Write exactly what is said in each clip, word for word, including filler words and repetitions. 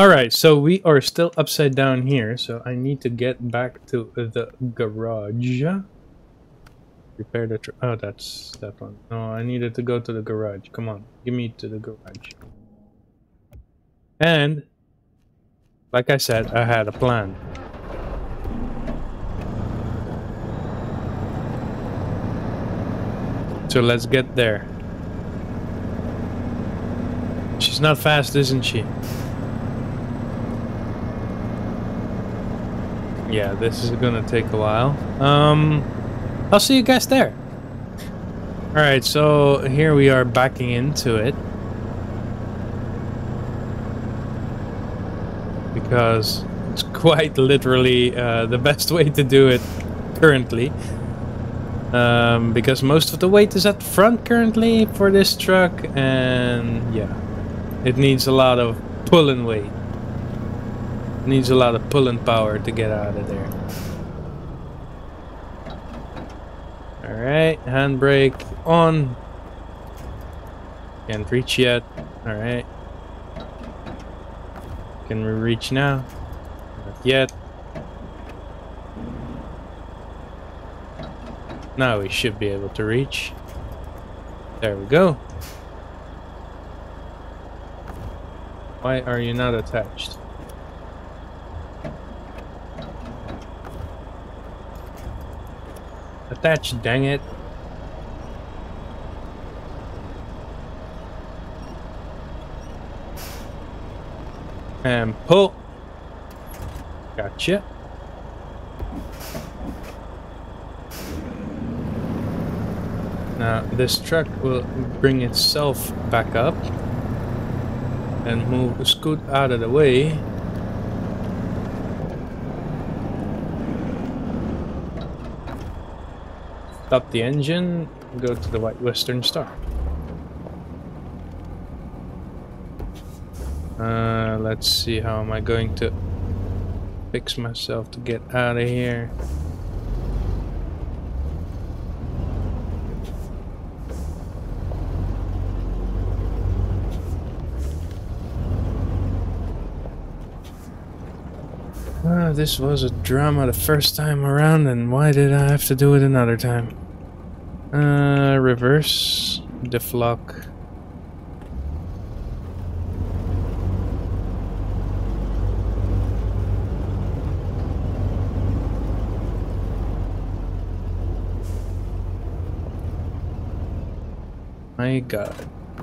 Alright, so we are still upside down here, so I need to get back to the garage. Repair the tr- oh, that's that one. No, I needed to go to the garage. Come on, give me to the garage. And, like I said, I had a plan. So let's get there. She's not fast, isn't she? Yeah, this is gonna take a while. Um, I'll see you guys there. Alright, so here we are backing into it. Because it's quite literally uh, the best way to do it currently. Um, because most of the weight is at the front currently for this truck. And yeah, it needs a lot of pulling weight. Needs a lot of pulling power to get out of there. Alright, handbrake on. Can't reach yet. Alright. Can we reach now? Not yet. Now we should be able to reach. There we go. Why are you not attached? Attached, dang it. And pull. Gotcha. Now this truck will bring itself back up and move, scoot out of the way. Stop the engine, go to the White Western Star. Uh, let's see, how am I going to fix myself to get out of here? Uh, this was a drama the first time around, and why did I have to do it another time? Uh, reverse, deflock. My God.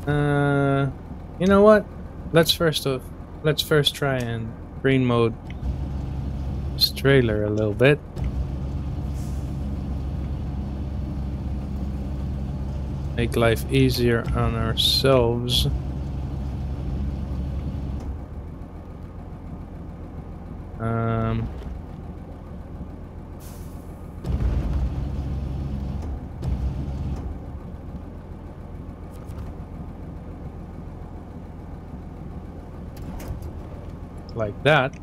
Uh, you know what? Let's first off, let's first try and green mode this trailer a little bit. Make life easier on ourselves. Um, like that.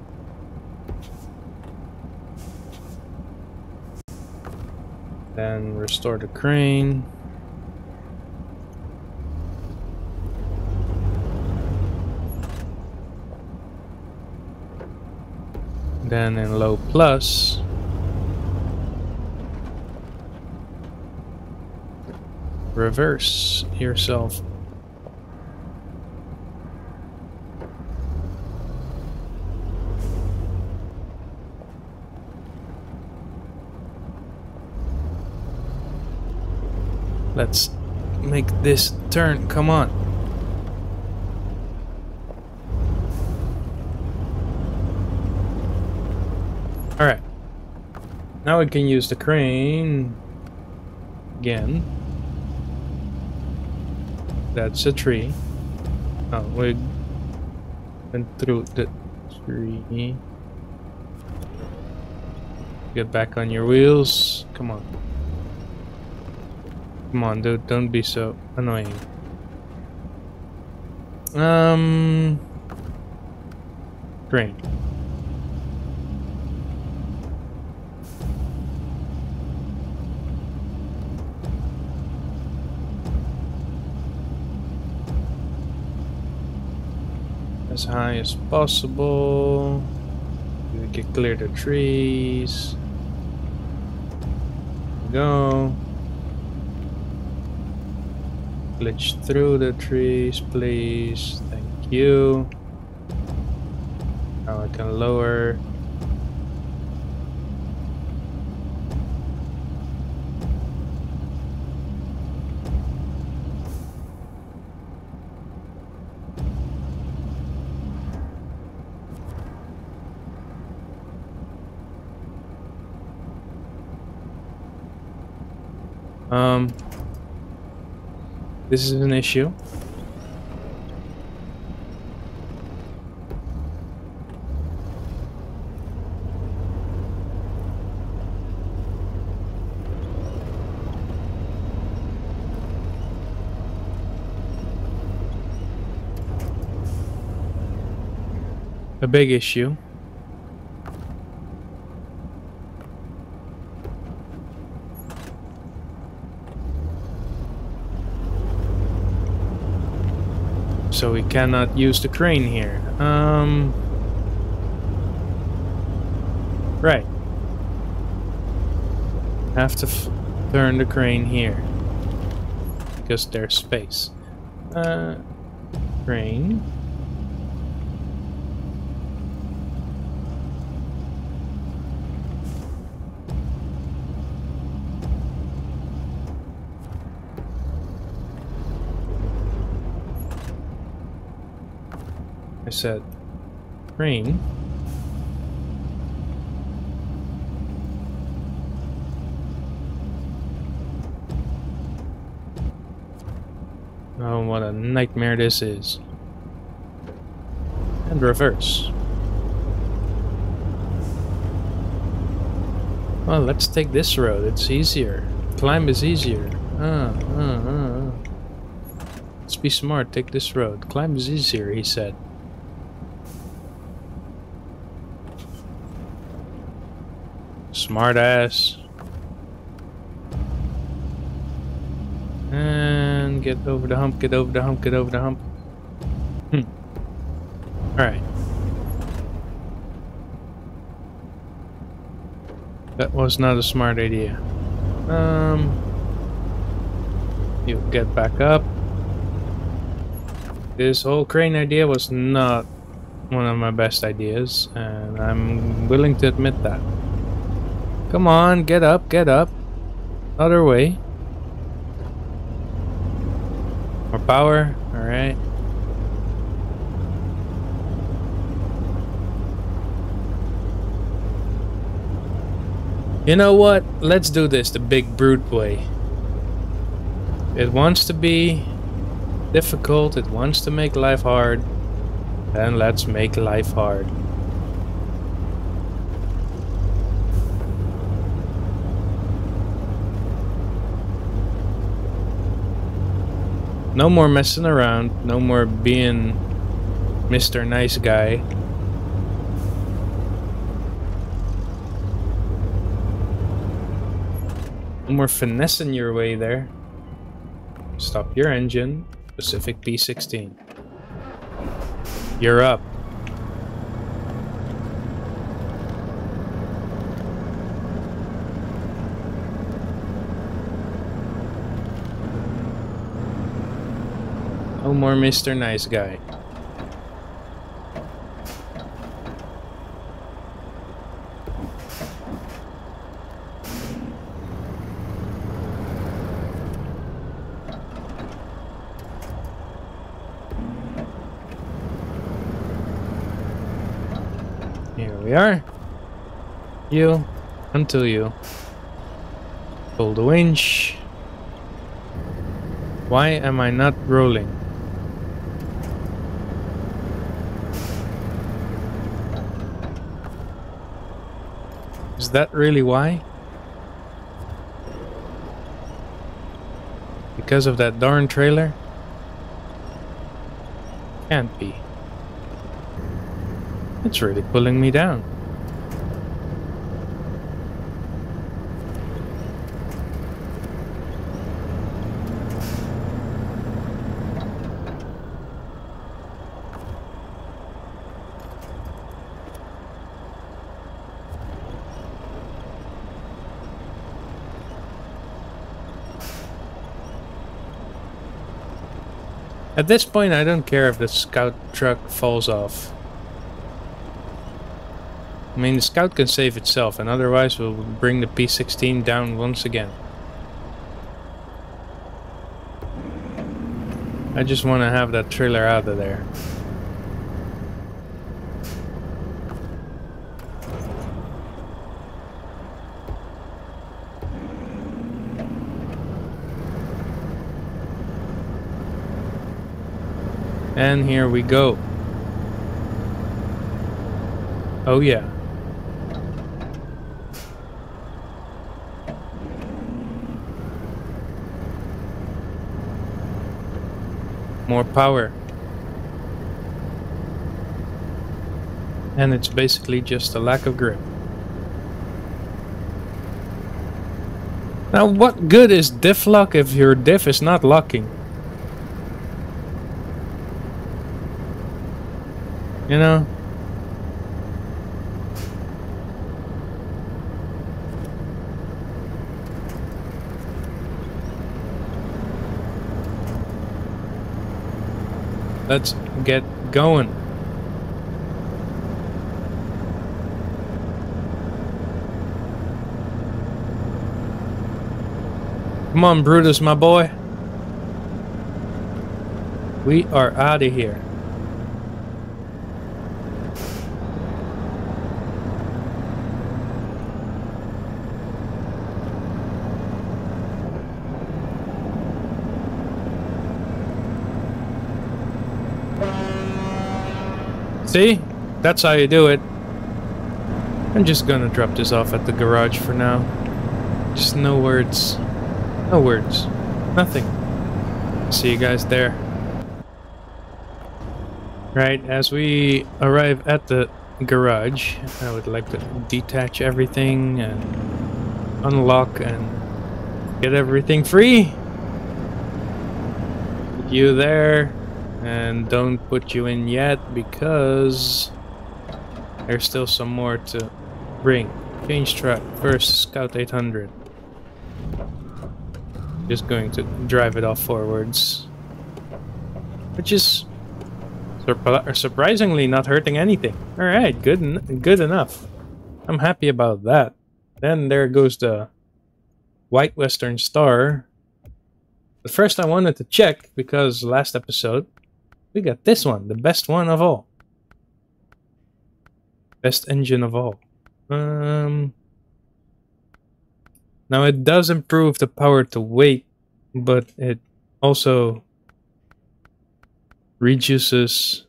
Then restore the crane. Then in low plus. Reverse yourself. Let's make this turn, come on. Alright. Now we can use the crane again. That's a tree. Oh, we went through the tree. Get back on your wheels. Come on. Come on, dude, don't be so annoying. Um... Crane. as high as possible. We can clear the trees. Go. Glitch through the trees, please. Thank you. Now I can lower. Um, this is an issue. A big issue. So we cannot use the crane here. Um, right. Have to f turn the crane here because there's space. Uh, crane. Said crane. Oh, what a nightmare this is. And reverse. Well, let's take this road. It's easier. Climb is easier. Uh, uh, uh. Let's be smart. Take this road. Climb is easier, he said. Smart ass. And get over the hump, get over the hump, get over the hump. Hm. Alright. That was not a smart idea. Um. You get back up. This whole crane idea was not one of my best ideas, and I'm willing to admit that. Come on, get up, get up. Other way. More power, alright. You know what? Let's do this the big brute way. It wants to be difficult, it wants to make life hard. Then let's make life hard. No more messing around, no more being Mister Nice Guy. No more finessing your way there. Stop your engine. Pacific P sixteen. You're up. No more Mister Nice Guy. Here we are. You, until you pull the winch. Why am I not rolling? Is that really why? Because of that darn trailer? Can't be. It's really pulling me down. At this point, I don't care if the scout truck falls off. I mean, the scout can save itself, and otherwise we'll bring the P sixteen down once again. I just want to have that trailer out of there. And here we go. Oh yeah. More power. And it's basically just a lack of grip. Now what good is diff lock if your diff is not locking? You know? Let's get going. Come on, Brutus, my boy. We are out of here. See? That's how you do it. I'm just gonna drop this off at the garage for now. Just no words. No words. Nothing. See you guys there. Right, as we arrive at the garage, I would like to detach everything and unlock and get everything free. Put you there. And don't put you in yet because there's still some more to bring. Change truck, first Scout eight hundred. Just going to drive it off forwards, which is surp surprisingly not hurting anything. All right, good, en good enough. I'm happy about that. Then there goes the White Western Star. But first, I wanted to check because last episode. We got this one, the best one of all. Best engine of all. Um, now it does improve the power to weight, but it also reduces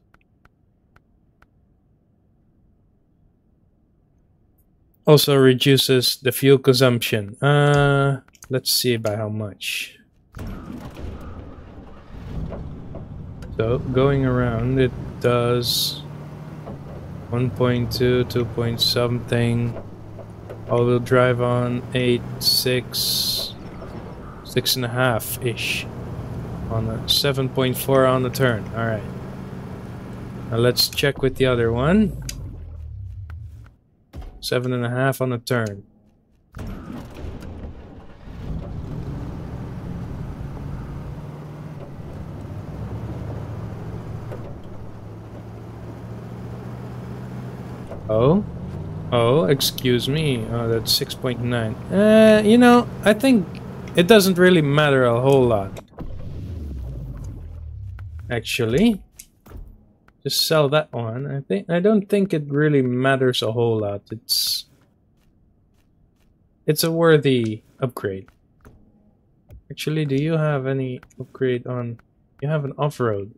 also reduces the fuel consumption. Uh, let's see by how much. So, going around, it does one point two, two point something, all-wheel drive on eight, six, six and a half-ish, on a seven point four on the turn. All right. Now let's check with the other one. Seven and a half on the turn. Oh, oh, excuse me. Oh, that's six point nine. Uh, you know, I think it doesn't really matter a whole lot. Actually, just sell that one. I think I don't think it really matters a whole lot. It's it's a worthy upgrade. Actually, do you have any upgrade on? You have an off-road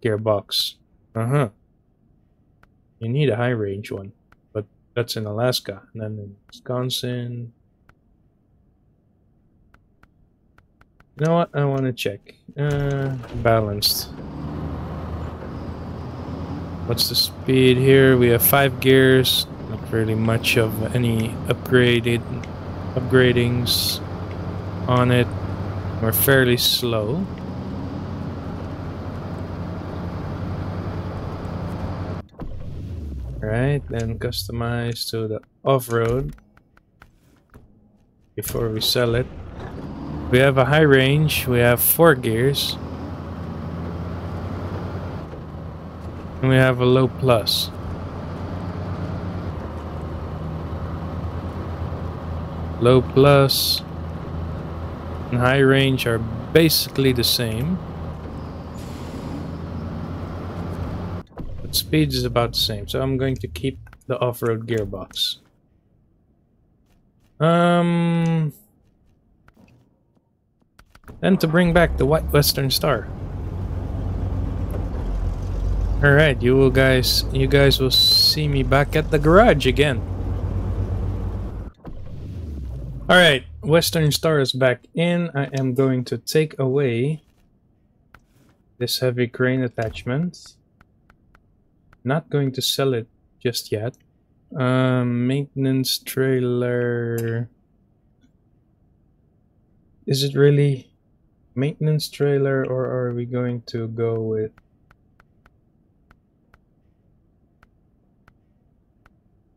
gearbox. Uh-huh. You need a high-range one, but that's in Alaska, and then in Wisconsin. You know what? I want to check. Uh, balanced. What's the speed here? We have five gears. Not really much of any upgraded upgradings on it. We're fairly slow. Right, then customize to the off-road before we sell it. We have a high range, we have four gears, and we have a low plus. Low plus and high range are basically the same. But speed is about the same, so I'm going to keep the off-road gearbox. Um... And to bring back the White Western Star. Alright, you will guys you guys will see me back at the garage again. Alright, Western Star is back in. I am going to take away this heavy crane attachment. Not going to sell it just yet. Um, maintenance trailer. Is it really maintenance trailer, or are we going to go with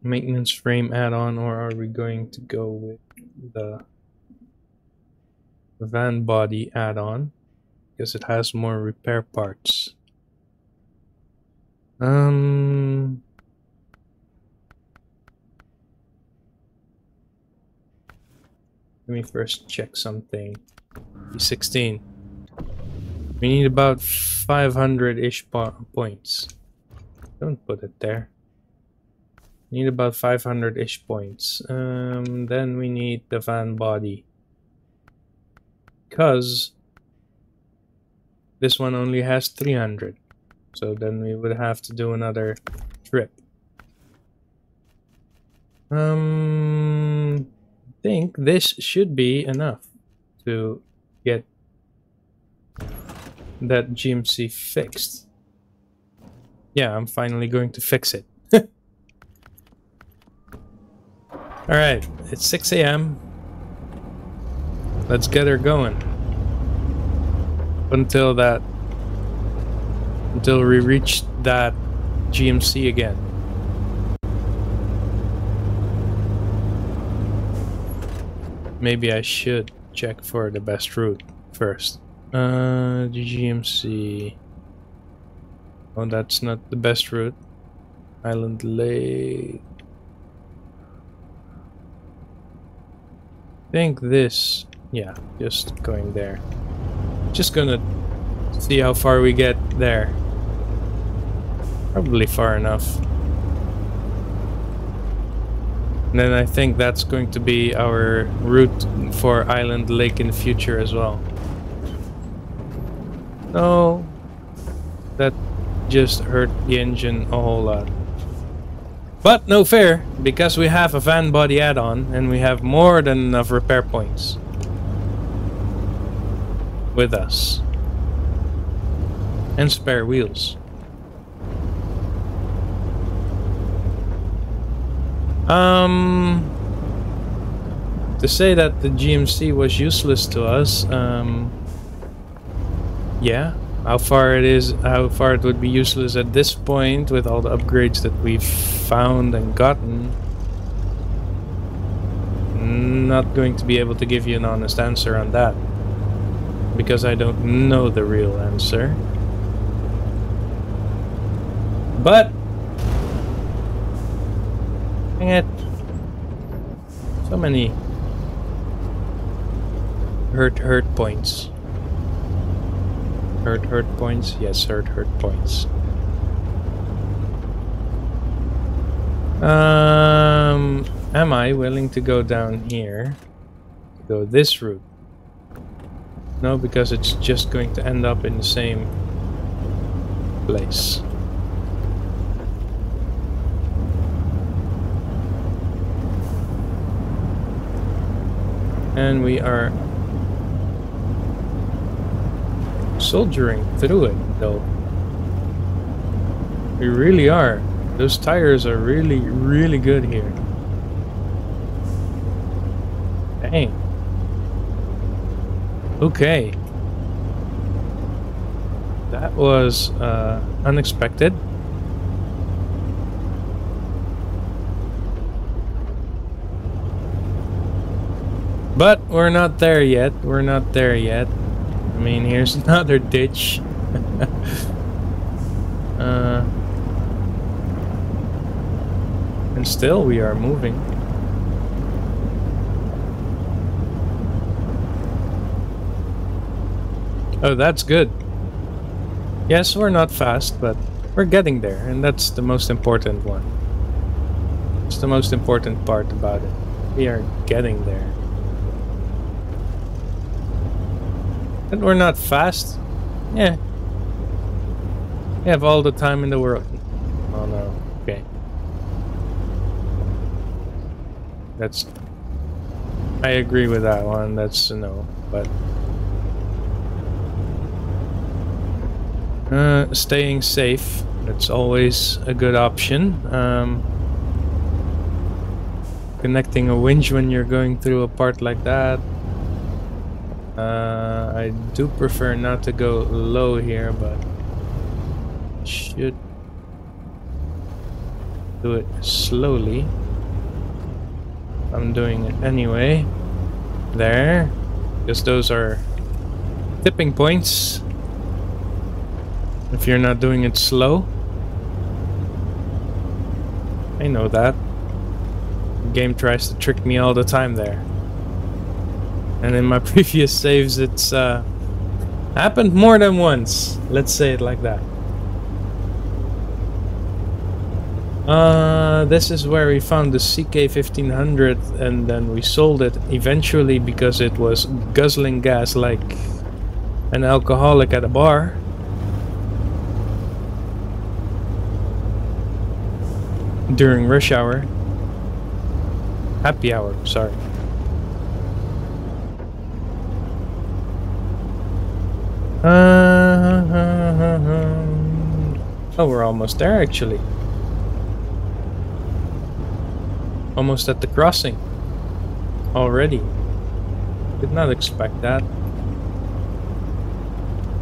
maintenance frame add-on, or are we going to go with the van body add-on because it has more repair parts? Um Let me first check something. P sixteen. We need about five hundred-ish points. Don't put it there. We need about five hundred-ish points. Um, then we need the van body. Because this one only has three hundred. So then we would have to do another trip. Um... I think this should be enough to get that G M C fixed. Yeah, I'm finally going to fix it. Alright, it's six A M Let's get her going. Until that... Until we reach that G M C again. Maybe I should check for the best route first. Uh, G M C. Oh, that's not the best route. Island Lake. I think this. Yeah, just going there. Just gonna see how far we get there. Probably far enough. And then I think that's going to be our route for Island Lake in the future as well. No, that just hurt the engine a whole lot. But no fair, because we have a van body add-on and we have more than enough repair points with us. And spare wheels. Um, to say that the G M C was useless to us, um, yeah, how far it is, how far it would be useless at this point with all the upgrades that we've found and gotten, not going to be able to give you an honest answer on that, because I don't know the real answer. But it. So many hurt hurt points. Hurt hurt points? Yes, hurt hurt points. Um, am I willing to go down here? Go this route? No, because it's just going to end up in the same place. And we are soldiering through it, though. We really are. Those tires are really, really good here. Dang. Okay. That was uh, unexpected. But we're not there yet. We're not there yet. I mean, here's another ditch. uh, and still we are moving. Oh, that's good. Yes, we're not fast, but we're getting there, and that's the most important one. It's the most important part about it. We are getting there. And we're not fast. Yeah. We have all the time in the world. Oh no. Okay. That's... I agree with that one. That's a no. But... Uh, staying safe, that's always a good option. Um, connecting a winch when you're going through a part like that. Uh, I do prefer not to go low here, but should do it slowly. I'm doing it anyway. There, because those are tipping points. If you're not doing it slow. I know that. The game tries to trick me all the time there. And in my previous saves it's uh, happened more than once. Let's say it like that. Uh, this is where we found the C K fifteen hundred and then we sold it eventually because it was guzzling gas like an alcoholic at a bar. During rush hour. Happy hour, sorry. Uh, uh, uh, uh. Oh, we're almost there actually. Almost at the crossing. Already. Did not expect that.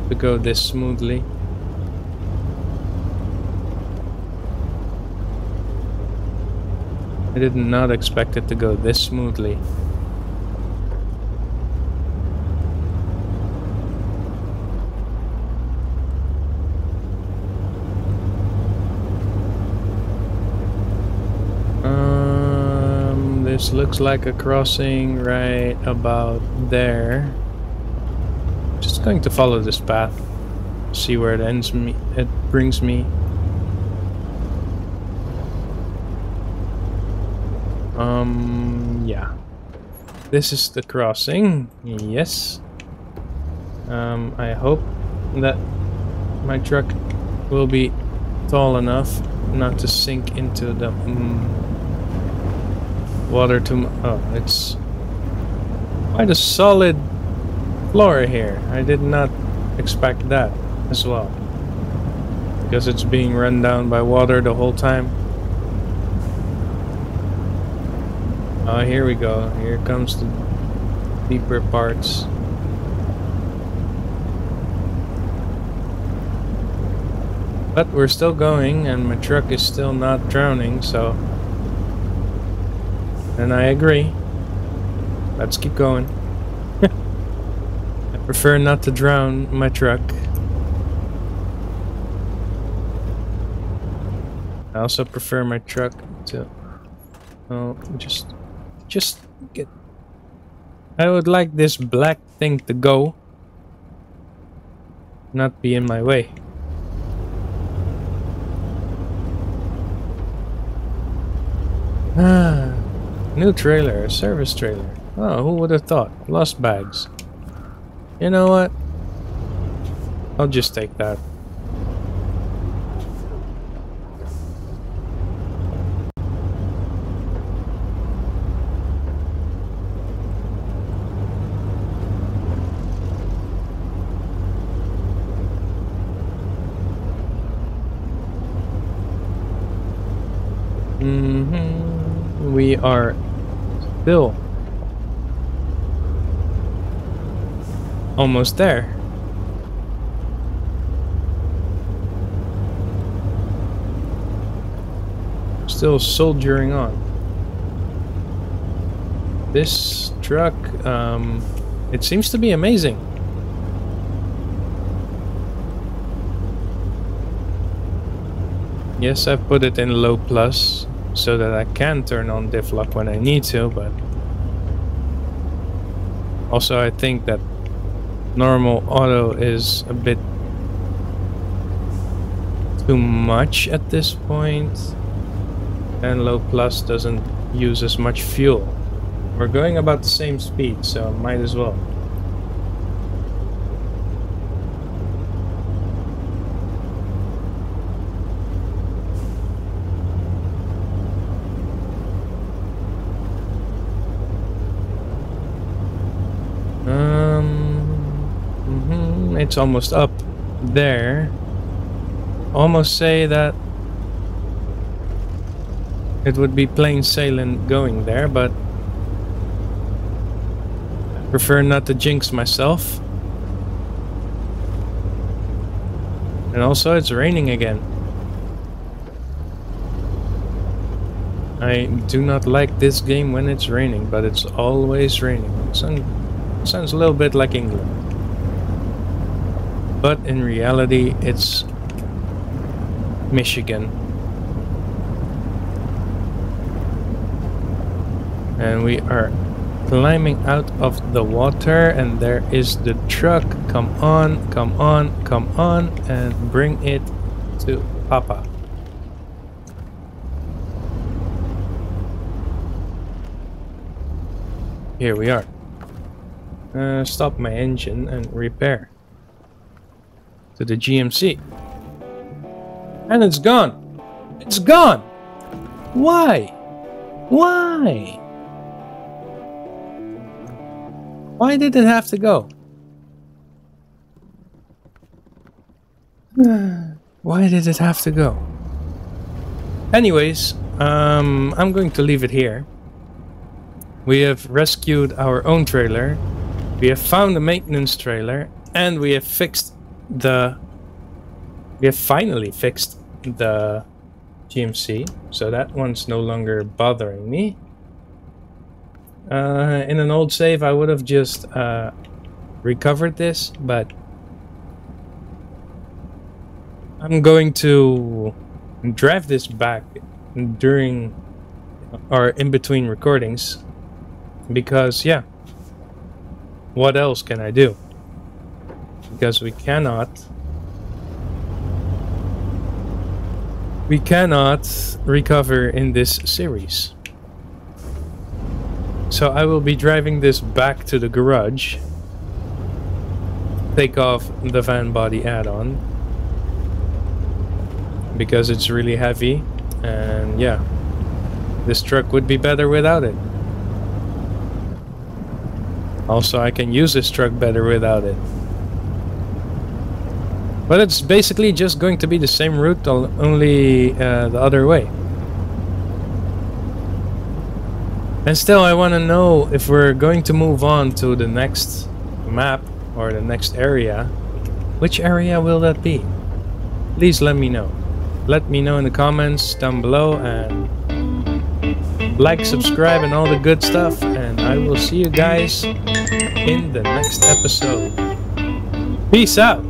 To go this smoothly. I did not expect it to go this smoothly. Um, this looks like a crossing right about there. Just going to follow this path, see where it ends me. It brings me. Um, yeah. This is the crossing, yes. Um, I hope that my truck will be tall enough not to sink into the mm, water too much. Oh, it's quite a solid floor here. I did not expect that as well. Because it's being run down by water the whole time. Oh, here we go. Here comes the deeper parts. But we're still going, and my truck is still not drowning, so... And I agree. Let's keep going. I prefer not to drown my truck. I also prefer my truck to... Oh, just... Just get... I would like this black thing to go. Not be in my way. Ah, new trailer, a service trailer. Oh, who would have thought? Lost bags. You know what? I'll just take that. Mm-hmm. We are still almost there. Still soldiering on. This truck, um, it seems to be amazing. Yes, I put it in low plus so that I can turn on diff lock when I need to, but also I think that normal auto is a bit too much at this point, and low plus doesn't use as much fuel. We're going about the same speed, so might as well. Um, mm-hmm, it's almost up there. Almost say that it would be plain sailing going there, but I prefer not to jinx myself. And also it's raining again. I do not like this game when it's raining, but it's always raining. It sounds, sounds a little bit like England. But in reality, it's Michigan. And we are climbing out of the water, and there is the truck. Come on, come on, come on, and bring it to Papa. Here we are. Uh, stop my engine and repair to the G M C. And it's gone. It's gone. Why? Why? Why did it have to go? Why did it have to go? Anyways, um, I'm going to leave it here. We have rescued our own trailer. We have found a maintenance trailer, and we have fixed the. We have finally fixed the G M C, so that one's no longer bothering me. Uh, in an old save, I would have just uh, recovered this, but I'm going to drive this back during or in between recordings because, yeah, what else can I do? Because we cannot, we cannot recover in this series. So I will be driving this back to the garage, take off the van body add-on, because it's really heavy, and yeah, this truck would be better without it. Also, I can use this truck better without it. But it's basically just going to be the same route, only uh, the other way. And still, I want to know if we're going to move on to the next map or the next area. Which area will that be? Please let me know. Let me know in the comments down below, and like, subscribe, and all the good stuff. And I will see you guys in the next episode. Peace out!